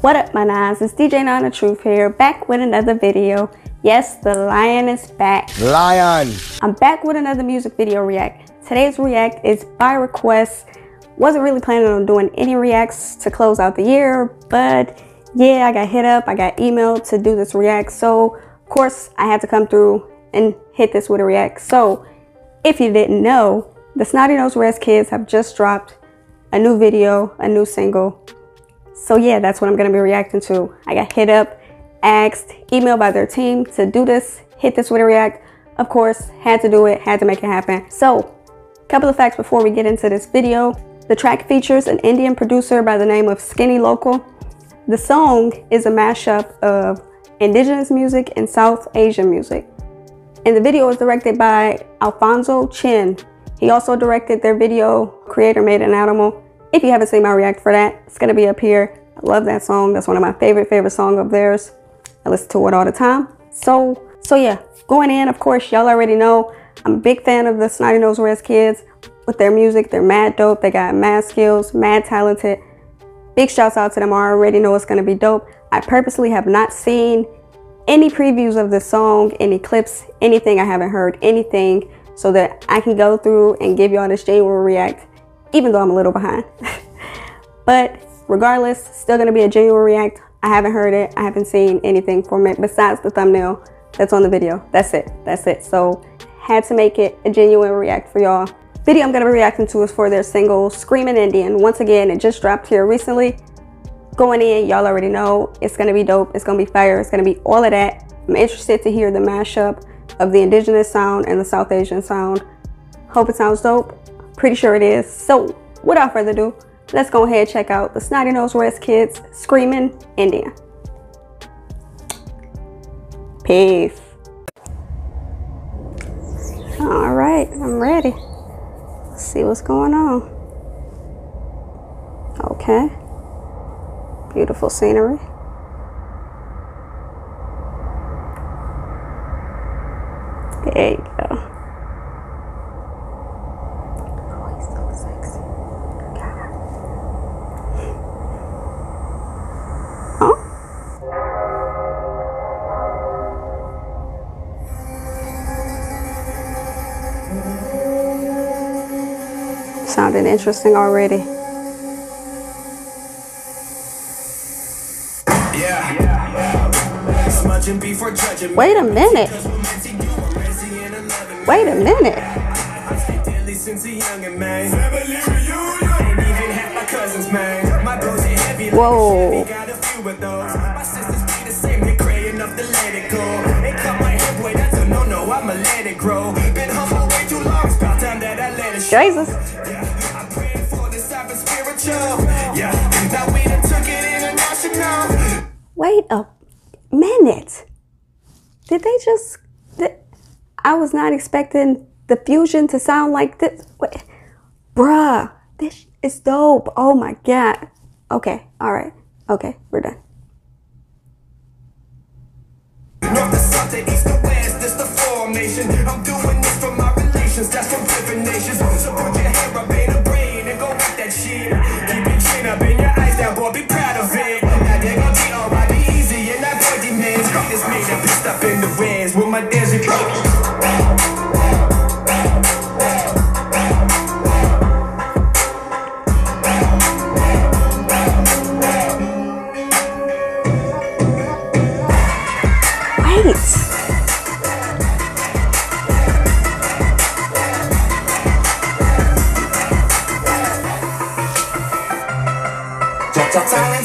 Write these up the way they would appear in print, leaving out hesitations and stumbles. What up, my nines? It's DJ9 The Truth here, back with another video. Yes, the lion is back. Lion! I'm back with another music video react. Today's react is by request. Wasn't really planning on doing any reacts to close out the year, but yeah, I got hit up, I got emailed to do this react, so of course I had to come through and hit this with a react. So if you didn't know, the Snotty Nose Rez Kids have just dropped a new video, a new single. So yeah, that's what I'm gonna be reacting to. I got hit up, asked, emailed by their team to do this, hit this with a react. Of course, had to do it, had to make it happen. So, couple of facts before we get into this video. The track features an Indian producer by the name of Skinny Local. The song is a mashup of indigenous music and South Asian music. And the video was directed by Alfonso Chin. He also directed their video, Creator Made an Animal. If you haven't seen my react for that, it's gonna be up here. I love that song. That's one of my favorite songs of theirs. I listen to it all the time. So yeah, going in, of course, y'all already know I'm a big fan of the Snotty Nose Rez Kids with their music. They're mad dope. They got mad skills, mad talented. Big shouts out to them. I already know it's gonna be dope. I purposely have not seen any previews of this song, any clips, anything. I haven't heard anything so that I can go through and give y'all this January react, even though I'm a little behind. But regardless, still gonna be a January react. I haven't heard it, I haven't seen anything from it besides the thumbnail that's on the video. That's it. So had to make it a genuine react for y'all. Video I'm gonna be reacting to is for their single Screaming Indian. Once again, it just dropped here recently. Going in, y'all already know it's gonna be dope, it's gonna be fire, it's gonna be all of that. I'm interested to hear the mashup of the indigenous sound and the South Asian sound. Hope it sounds dope. Pretty sure it is. So without further ado, let's go ahead and check out the Snotty Nose Rez Kids Screaming Indian. Peace. All right, I'm ready. Let's see what's going on. Okay. Beautiful scenery. There you go. Sounded interesting already. Yeah. Wait a minute. Whoa. Jazze. Wait a minute. I was not expecting the fusion to sound like this. Wait. Bruh, this is dope. Oh my God. Okay, all right. Okay, we're done. North to south, to east to west, this the formation. I'm doing this for my relations, that's from different nations. So put your hair up in a brain and go with that shit. Keep your chin up in your eyes, that boy, be proud of it. Now they're gonna be all right, be easy, and that boy demands. This made that pissed up in the winds with my desert coach.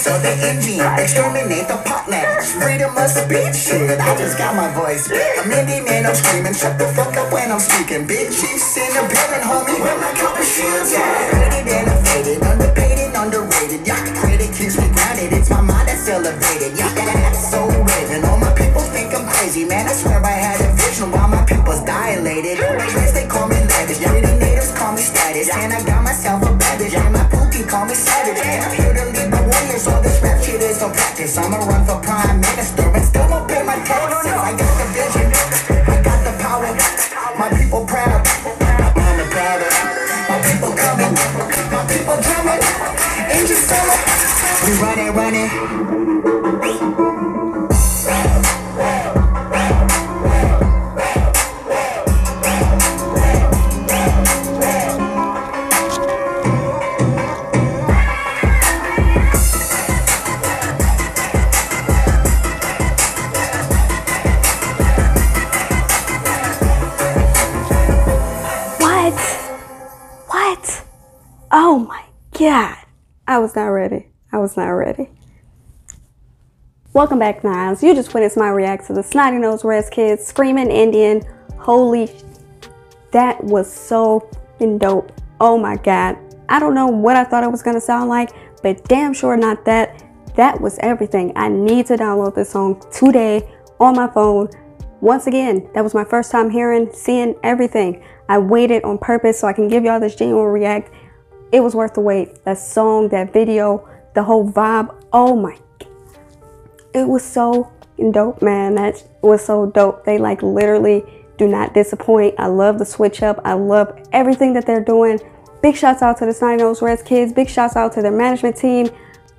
So the Indian, exterminate the potluck. Freedom must be shit. I just got my voice. I'm Indian and I'm screaming. Shut the fuck up when I'm speaking. Big chiefs in the building, homie. When my cup of shields, yeah. Rated, innovated, underpaid and underrated. Y'all credit keeps me grounded. It's my mind that's elevated. Y'all so raven. All my people think I'm crazy, man. I swear I had a vision while my people's dilated. Friends, they call me lavish. Pretty natives call me status. And I got myself a babbage. And my pookie call me savage. And I'm here to lead the warriors. All this rap shit is no practice. I'ma run for prime minister and still won't pay my taxes. I got the vision, I got the power. My people proud, I'm the powder. My people coming, my people drumming. Angels solo, we running. Oh my God, I was not ready. I was not ready. Welcome back, Nines. You just witnessed my react to the Snotty Nose Rez Kids Screaming Indian. Holy, that was so dope. Oh my God. I don't know what I thought it was gonna sound like, but damn sure not that. That was everything. I need to download this song today on my phone. Once again, that was my first time hearing, seeing everything. I waited on purpose so I can give y'all this genuine react. It was worth the wait. That song, that video, the whole vibe. Oh my God. It was so dope, man. That was so dope. They like literally do not disappoint. I love the switch up. I love everything that they're doing. Big shouts out to the Snotty Nose Rez Kids. Big shouts out to their management team.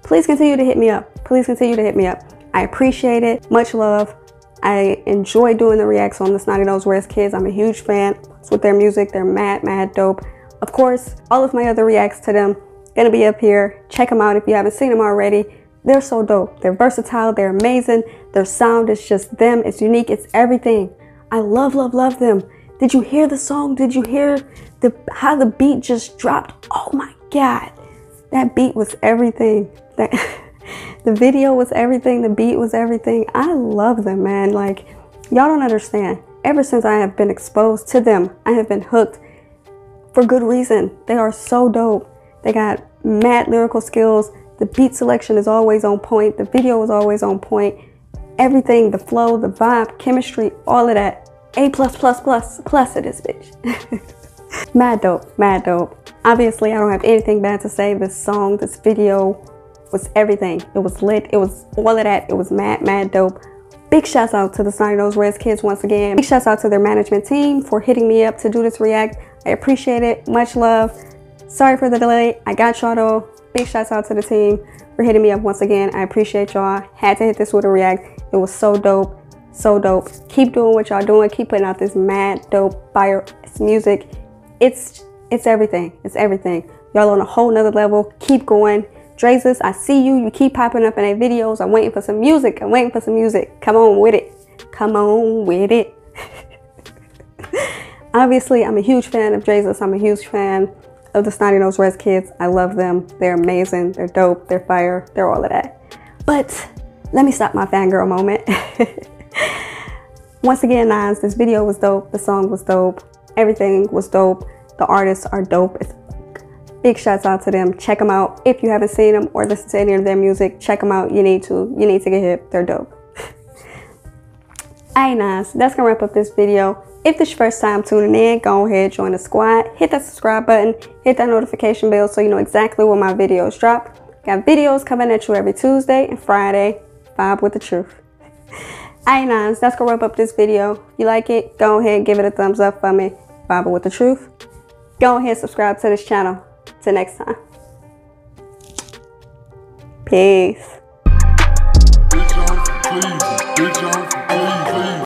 Please continue to hit me up. Please continue to hit me up. I appreciate it. Much love. I enjoy doing the reacts on the Snotty Nose Rez Kids. I'm a huge fan with their music. They're mad dope. Of course, all of my other reacts to them gonna be up here. Check them out if you haven't seen them already. They're so dope. They're versatile. They're amazing. Their sound is just them. It's unique. It's everything. I love them. Did you hear the song? Did you hear how the beat just dropped? Oh my God. That beat was everything. That the video was everything. The beat was everything. I love them, man. Like, y'all don't understand. Ever since I have been exposed to them, I have been hooked for good reason. They are so dope. They got mad lyrical skills. The beat selection is always on point. The video is always on point. Everything, the flow, the vibe, chemistry, all of that. A+++ it is, bitch. Mad dope. Obviously, I don't have anything bad to say. This song, this video was everything. It was lit. It was all of that. It was mad dope. Big shouts out to the Snotty Nose Rez Kids once again. Big shouts out to their management team for hitting me up to do this react. I appreciate it. Much love. Sorry for the delay. I got y'all though. Big shouts out to the team for hitting me up once again. I appreciate y'all. Had to hit this with a react. It was so dope. So dope. Keep doing what y'all doing. Keep putting out this mad dope fire music. It's everything. It's everything. Y'all on a whole nother level. Keep going. Drezus, I see you. You keep popping up in their videos. I'm waiting for some music. I'm waiting for some music. Come on with it. Come on with it. Obviously, I'm a huge fan of Drezus. I'm a huge fan of the Snotty Nose Rez Kids. I love them. They're amazing. They're dope. They're fire. They're all of that. But let me stop my fangirl moment. Once again, Nines, this video was dope. The song was dope. Everything was dope. The artists are dope. Big shouts out to them. Check them out. If you haven't seen them or listened to any of their music, check them out. You need to. You need to get hip. They're dope. Alright, Nines, that's gonna wrap up this video. If this is your first time tuning in, go ahead, join the squad. Hit that subscribe button. Hit that notification bell so you know exactly when my videos drop. Got videos coming at you every Tuesday and Friday. Vibe with the truth. Alright, Nines, that's gonna wrap up this video. If you like it, go ahead, give it a thumbs up for me. Vibe with the truth. Go ahead, subscribe to this channel. Till next time. Peace.